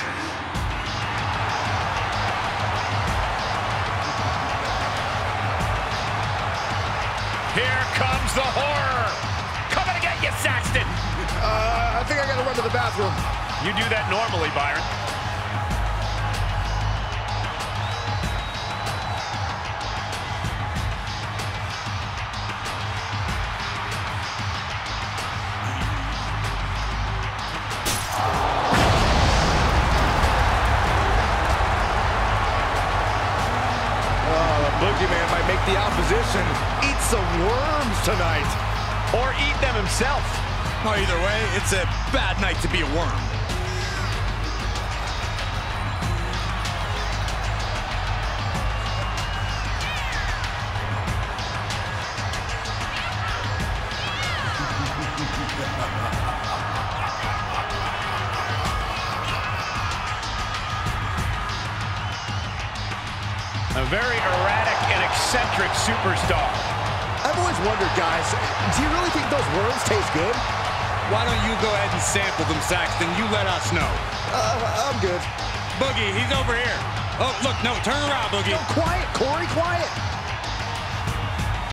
Here comes the horror. Coming to get you, Saxton. I think I gotta run to the bathroom. You do that normally, Byron. Boogeyman might make the opposition eat some worms tonight. Or eat them himself. Oh, either way, it's a bad night to be a worm. A very erratic and eccentric superstar. I've always wondered, guys, do you really think those worms taste good? Why don't you go ahead and sample them, Saxton? You let us know. I'm good. Boogie, he's over here. Oh, look, no, turn around, Boogie. No, quiet, Corey, quiet.